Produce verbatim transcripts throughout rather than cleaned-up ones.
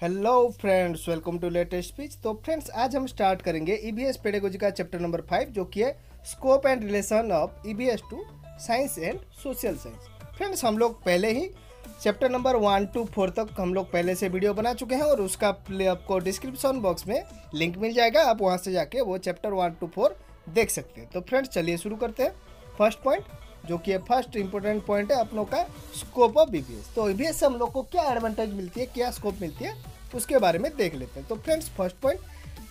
Hello friends, welcome to latest speech. तो friends, आज हम स्टार्ट करेंगे ईवीएस पेडागोजी का चैप्टर नंबर फाइव, जो कि है scope and relation of EVS to science and social science. Friends, हम लोग पहले ही chapter number one two four तक हम लोग पहले से वीडियो बना चुके हैं और उसका आपको डिस्क्रिप्शन बॉक्स में लिंक मिल जाएगा। आप वहाँ से जाके वो चैप्टर वन टू फोर देख सकते हैं। तो फ्रेंड्स, चलिए शुरू करते हैं। फर्स्ट पॉइंट, जो कि फर्स्ट इंपॉर्टेंट पॉइंट है, अपनों का स्कोप ऑफ ईवीएस। तो ईवीएस से हम लोग को क्या एडवांटेज मिलती है, क्या स्कोप मिलती है, उसके बारे में देख लेते हैं। तो friends, first point,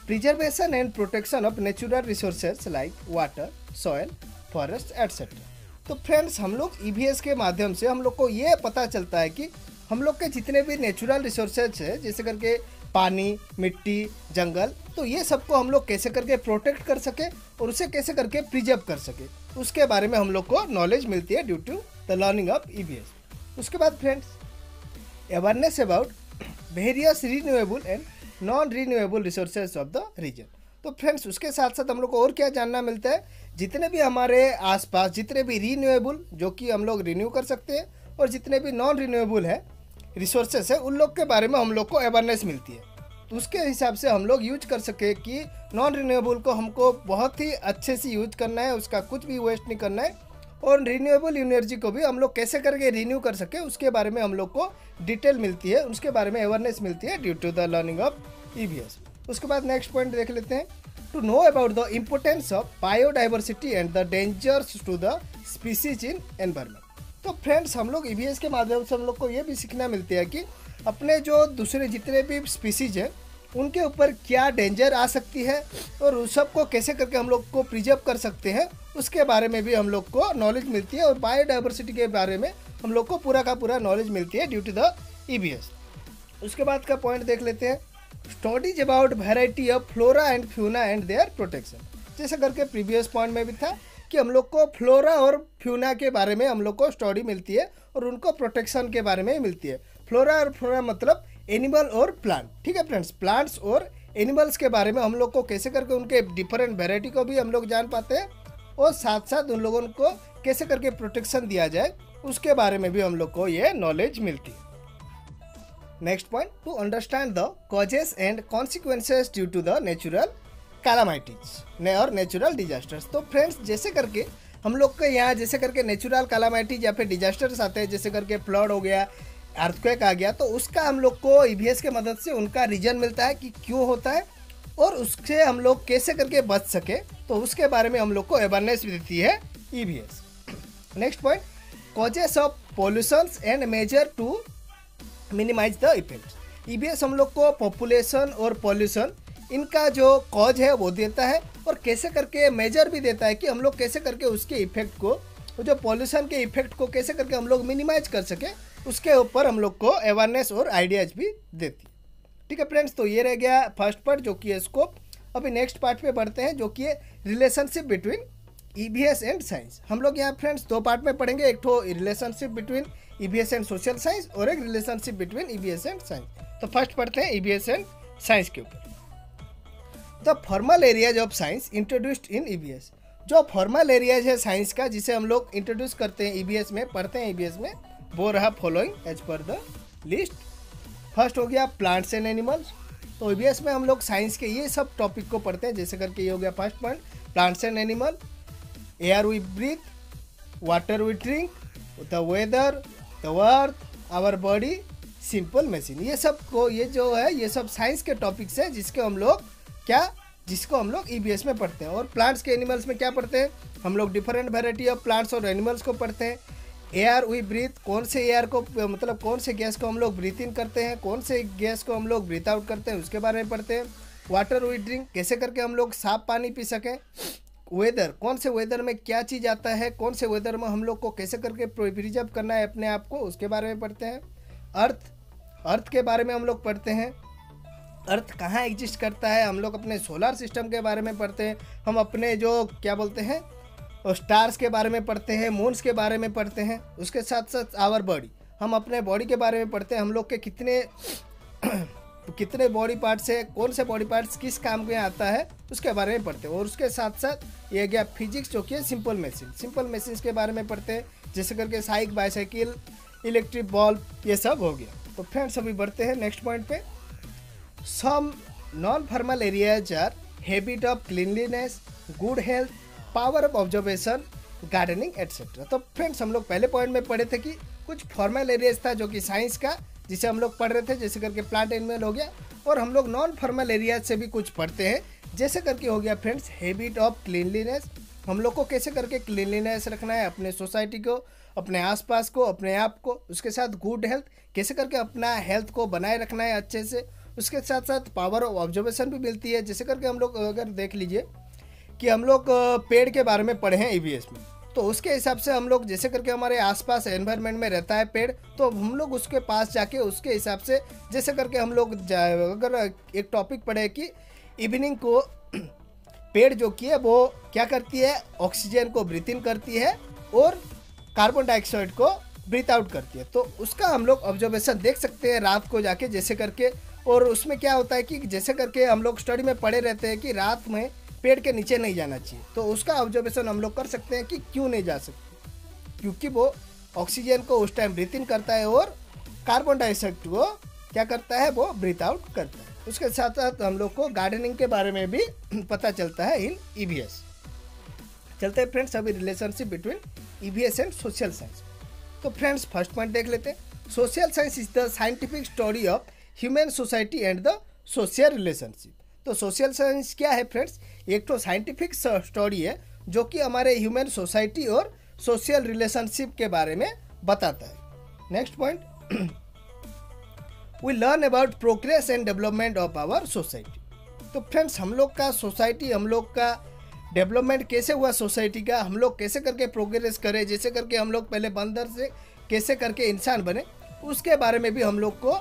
preservation and protection of natural resources like water, soil, forest etcetera. तो फ्रेंड्स, हम लोग ईवीएस के माध्यम से हम लोग को ये पता चलता है कि हम लोग के जितने भी नेचुरल रिसोर्सेज है, जैसे करके पानी, मिट्टी, जंगल, तो ये सबको हम लोग कैसे करके प्रोटेक्ट कर सके और उसे कैसे करके प्रिजर्व कर सके, उसके बारे में हम लोग को नॉलेज मिलती है due to the learning of EVS. उसके बाद friends, awareness about various renewable and non renewable resources of the region. तो फ्रेंड्स, उसके साथ साथ हम लोग को और क्या जानना मिलता है, जितने भी हमारे आसपास जितने भी रिन्यूएबल, जो कि हम लोग रिन्यू कर सकते हैं, और जितने भी नॉन रिन्यूएबल है रिसोर्सेस है, उन लोग के बारे में हम लोग को अवेयरनेस मिलती है। तो उसके हिसाब से हम लोग यूज कर सके कि नॉन रिन्यूएबल को हमको बहुत ही अच्छे से यूज करना है, उसका कुछ भी वेस्ट नहीं करना है, और रिन्यूएबल एनर्जी को भी हम लोग कैसे करके रिन्यू कर सके, उसके बारे में हम लोग को डिटेल मिलती है, उसके बारे में अवेयरनेस मिलती है due to the learning of EVS. उसके बाद नेक्स्ट पॉइंट देख लेते हैं। To know about the importance of biodiversity and the dangers to the species in environment. तो फ्रेंड्स, हम लोग ईवीएस के माध्यम से हम लोग को ये भी सीखना मिलती है कि अपने जो दूसरे जितने भी स्पीसीज हैं उनके ऊपर क्या डेंजर आ सकती है और उस सब को कैसे करके हम लोग को प्रिजर्व कर सकते हैं, उसके बारे में भी हम लोग को नॉलेज मिलती है, और बायोडाइवर्सिटी के बारे में हम लोग को पूरा का पूरा नॉलेज मिलती है ड्यू टू द ईवीएस। उसके बाद का पॉइंट देख लेते हैं, studies about variety of flora and fauna and their protection. जैसे करके प्रीवियस पॉइंट में भी था कि हम लोग को फ्लोरा और फ्यूना के बारे में हम लोग को स्टडी मिलती है और उनको प्रोटेक्शन के बारे में मिलती है। फ्लोरा और फ्लोरा मतलब एनिमल और प्लांट, ठीक है फ्रेंड्स। प्लांट्स और एनिमल्स के बारे में हम लोग को कैसे करके उनके डिफरेंट वेराइटी को भी हम लोग जान पाते हैं, और साथ साथ उन लोगों को कैसे करके प्रोटेक्शन दिया जाए, उसके बारे में भी हम लोग को ये नॉलेज मिलती है। Next point, to understand the causes and consequences due to the natural calamities ने और नेचुरल डिजास्टर्स। तो फ्रेंड्स, जैसे करके हम लोग के यहाँ जैसे करके नेचुरल कैलामाइटीज या फिर डिजास्टर्स आते हैं, जैसे करके फ्लड हो गया, अर्थक्वेक आ गया, तो उसका हम लोग को ईवीएस के मदद से उनका रीजन मिलता है कि क्यों होता है और उससे हम लोग कैसे करके बच सके, तो उसके बारे में हम लोग को अवेयरनेस देती है EVS. Next point, causes of pollution and measure to minimise the effect. EVS हम लोग को पॉपुलेशन और पॉल्यूशन इनका जो कॉज है वो देता है, और कैसे करके मेजर भी देता है कि हम लोग कैसे करके उसके इफेक्ट को, जो पॉल्यूशन के इफेक्ट को कैसे करके हम लोग मिनिमाइज कर सके, उसके ऊपर हम लोग को अवेयरनेस और आइडियाज भी देती है, ठीक है फ्रेंड्स। तो ये रह गया फर्स्ट पार्ट, जो कि है स्कोप। अभी नेक्स्ट पार्ट पे बढ़ते हैं, जो कि है relationship between EVS and science. हम लोग यहाँ फ्रेंड्स दो पार्ट में पढ़ेंगे, एक तो relationship between EVS and social science और एक relationship between EVS and science. तो फर्स्ट पढ़ते हैं ईवीएस एंड साइंस के ऊपर। The formal areas of science introduced in EVS. जो फॉर्मल एरियाज है साइंस का, जिसे हम लोग इंट्रोड्यूस करते हैं ईवीएस में, पढ़ते हैं ईवीएस में, वो रहा following as per the list. First हो गया प्लांट्स एंड एनिमल्स। तो ईवीएस में हम लोग साइंस के ये सब टॉपिक को पढ़ते हैं, जैसे करके ये हो गया first point, plants and animal, air we breathe, water we drink, the weather, the earth, our body, simple machine. ये सब को, ये जो है ये सब साइंस के टॉपिक्स हैं जिसके हम लोग क्या जिसको हम लोग ईवीएस में पढ़ते हैं। और प्लांट्स के एनिमल्स में क्या पढ़ते हैं हम लोग, डिफरेंट वेराइटी ऑफ प्लांट्स और एनिमल्स को पढ़ते हैं। एयर वी ब्रीथ, कौन से एयर को मतलब कौन से गैस को हम लोग ब्रीथ इन करते हैं, कौन से गैस को हम लोग ब्रीथ आउट करते हैं, उसके बारे में पढ़ते हैं। वाटर वी ड्रिंक, कैसे करके हम लोग साफ पानी पी सकें। वेदर, कौन से वेदर में क्या चीज़ आता है, कौन से वेदर में हम लोग को कैसे करके प्रिजर्व करना है अपने आप को, उसके बारे में पढ़ते हैं। अर्थ, अर्थ के बारे में हम लोग पढ़ते हैं, अर्थ कहाँ एग्जिस्ट करता है, हम लोग अपने सोलर सिस्टम के बारे में पढ़ते हैं, हम अपने जो क्या बोलते हैं स्टार्स के बारे में पढ़ते हैं, मून्स के बारे में पढ़ते हैं। उसके साथ साथ आवर बॉडी, हम अपने बॉडी के बारे में पढ़ते हैं, हम लोग के कितने कितने बॉडी पार्ट्स है, कौन से बॉडी पार्ट्स किस काम में आता है, उसके बारे में पढ़ते हैं। और उसके साथ साथ ये गया फिजिक्स, जो कि है सिंपल मशीन, सिंपल मशीन्स के बारे में पढ़ते हैं, जैसे करके साइकिल, बाईसाइकिल, इलेक्ट्रिक बल्ब, ये सब हो गया। तो फ्रेंड्स, अभी बढ़ते हैं नेक्स्ट पॉइंट पे, Some non-thermal areas are habit of cleanliness, good health, power of observation, gardening etcetera. तो फ्रेंड्स हम लोग पहले पॉइंट में पढ़े थे कि कुछ फॉर्मल एरियाज था जो कि साइंस का जिसे हम लोग पढ़ रहे थे, जैसे करके प्लांट एनिमल हो गया, और हम लोग नॉन फॉर्मल एरियाज से भी कुछ पढ़ते हैं, जैसे करके हो गया फ्रेंड्स हैबिट ऑफ क्लीनलीनेस। हम लोग को कैसे करके क्लीनलीनेस रखना है अपने सोसाइटी को, अपने आसपास को, अपने आप को, उसके साथ गुड हेल्थ, कैसे करके अपना हेल्थ को बनाए रखना है अच्छे से, उसके साथ साथ पावर ऑफ ऑब्जर्वेशन भी मिलती है। जैसे करके हम लोग अगर देख लीजिए कि हम लोग पेड़ के बारे में पढ़े हैं ईवीएस में, तो उसके हिसाब से हम लोग जैसे करके हमारे आसपास एनवायरनमेंट में रहता है पेड़, तो हम लोग उसके पास जाके उसके हिसाब से जैसे करके हम लोग अगर एक टॉपिक पढ़े कि इवनिंग को पेड़ जो कि है वो क्या करती है, ऑक्सीजन को ब्रीथ इन करती है और कार्बन डाइऑक्साइड को ब्रीथ आउट करती है, तो उसका हम लोग ऑब्जर्वेशन देख सकते हैं रात को जाके जैसे करके। और उसमें क्या होता है कि जैसे करके हम लोग स्टडी में पढ़े रहते हैं कि रात में पेड़ के नीचे नहीं जाना चाहिए, तो उसका ऑब्जर्वेशन हम लोग कर सकते हैं कि क्यों नहीं जा सकते, क्योंकि वो ऑक्सीजन को उस टाइम ब्रीथ इन करता है और कार्बन डाइऑक्साइड को क्या करता है, वो ब्रीथ आउट करता है। उसके साथ साथ हम लोग को गार्डनिंग के बारे में भी पता चलता है इन ईवीएस। चलते हैं फ्रेंड्स अभी relationship between EVS and social science. तो फ्रेंड्स फर्स्ट पॉइंट देख लेते हैं, social science is the scientific study of human society and the social relationship. तो सोशल साइंस क्या है फ्रेंड्स, एक तो साइंटिफिक स्टडी है जो कि हमारे ह्यूमन सोसाइटी और सोशल रिलेशनशिप के बारे में बताता है। Next point, we learn about progress and development of our society. तो फ्रेंड्स हम लोग का सोसाइटी, हम लोग का डेवलपमेंट कैसे हुआ सोसाइटी का, हम लोग कैसे करके प्रोग्रेस करें, जैसे करके हम लोग पहले बंदर से कैसे करके इंसान बने, उसके बारे में भी हम लोग को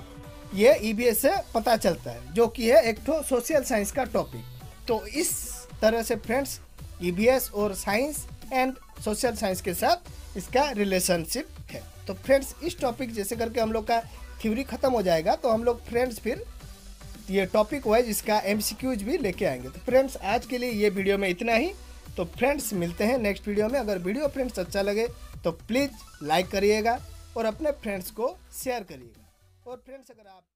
ये ईवीएस से पता चलता है, जो कि है एक तो सोशल साइंस का टॉपिक। तो इस तरह से फ्रेंड्स ईवीएस और साइंस एंड सोशल साइंस के साथ इसका रिलेशनशिप है। तो फ्रेंड्स इस टॉपिक जैसे करके हम लोग का थ्योरी ख़त्म हो जाएगा, तो हम लोग फ्रेंड्स फिर ये टॉपिक वाइज इसका एमसीक्यूज भी लेके आएंगे। तो फ्रेंड्स आज के लिए ये वीडियो में इतना ही। तो फ्रेंड्स मिलते हैं नेक्स्ट वीडियो में। अगर वीडियो फ्रेंड्स अच्छा लगे तो प्लीज़ लाइक करिएगा और अपने फ्रेंड्स को शेयर करिएगा। और फ्रेंड्स अगर आप